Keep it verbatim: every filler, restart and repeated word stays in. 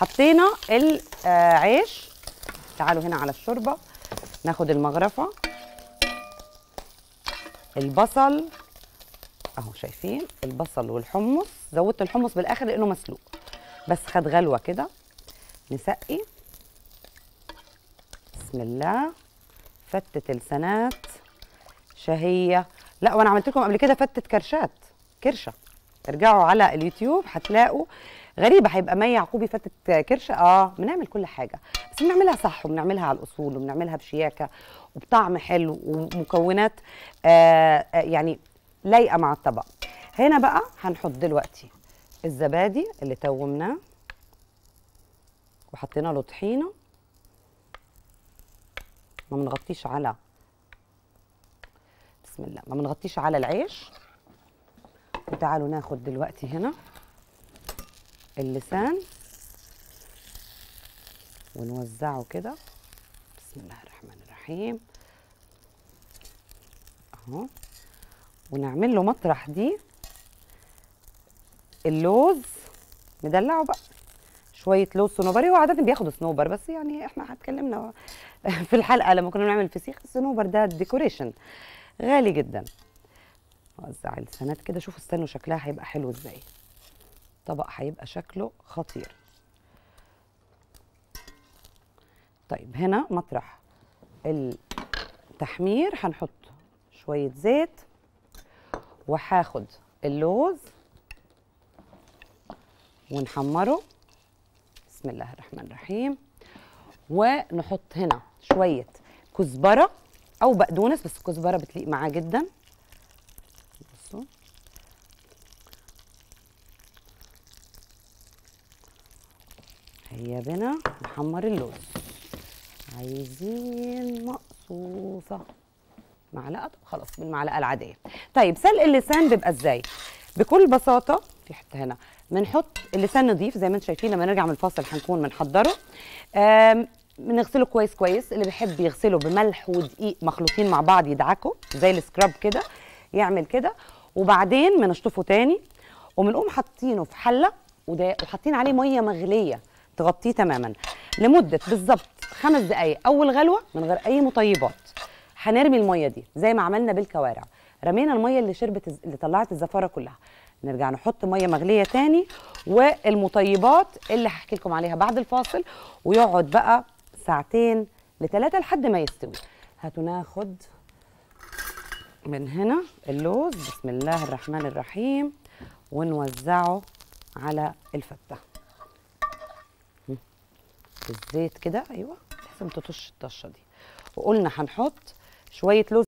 حطينا العيش. تعالوا هنا على الشوربه، ناخد المغرفه، البصل اهو شايفين البصل والحمص. زودت الحمص بالاخر لانه مسلوق، بس خد غلوه كده. نسقي، بسم الله. فتة لسانات شهيه. لا وانا عملت لكم قبل كده فتة كرشات، كرشه، ارجعوا على اليوتيوب هتلاقوا. غريبه هيبقى مي يعقوبي فتة كرشه. اه بنعمل كل حاجه، بس بنعملها صح وبنعملها على الاصول وبنعملها بشياكه وبطعم حلو ومكونات آه يعني لايقه مع الطبق. هنا بقى هنحط دلوقتي الزبادي اللي تومناه وحطينا له طحينه. ما بنغطيش على بسم الله ما بنغطيش على العيش. وتعالوا ناخد دلوقتي هنا اللسان ونوزعه كده، بسم الله الرحمن الرحيم اهو. ونعمل له مطرح دي اللوز، ندلعه بقى شويه لوز صنوبري. هو عاده بياخدوا صنوبر، بس يعني احنا اتكلمنا في الحلقه لما كنا بنعمل فسيخ الصنوبر ده ديكوريشن غالي جدا. وزع السنات كده، شوفوا استنوا شكلها هيبقى حلو ازاي. طبق هيبقى شكله خطير. طيب هنا مطرح التحمير هنحط شويه زيت، وهاخد اللوز ونحمره، بسم الله الرحمن الرحيم. ونحط هنا شويه كزبره او بقدونس، بس الكزبره بتليق معاه جدا. بصوا هيا بنا نحمر اللوز. عايزين مقصوصه معلقه، طب خلاص بالمعلقه العاديه. طيب سلق اللسان بيبقى ازاي؟ بكل بساطه في حته هنا بنحط اللسان نضيف زي ما انتم شايفين. لما نرجع من الفاصل هنكون بنحضره، بنغسله كويس كويس. اللي بيحب يغسله بملح ودقيق مخلوطين مع بعض، يدعكوا زي السكراب كده، يعمل كده. وبعدين بنشطفه تاني وبنقوم حاطينه في حله وحاطين عليه ميه مغليه تغطيه تماما لمده بالظبط خمس دقائق. اول غلوه من غير اي مطيبات، هنرمي الميه دي زي ما عملنا بالكوارع. رمينا الميه اللي شربت اللي طلعت الزفاره كلها، نرجع نحط ميه مغليه تاني والمطيبات اللي هحكي لكم عليها بعد الفاصل. ويقعد بقى ساعتين لثلاثه لحد ما يستوي. هاتوا ناخد من هنا اللوز، بسم الله الرحمن الرحيم، ونوزعه على الفته بالزيت كده. ايوه لازم تطش الطشه دي. وقلنا هنحط شويه لوز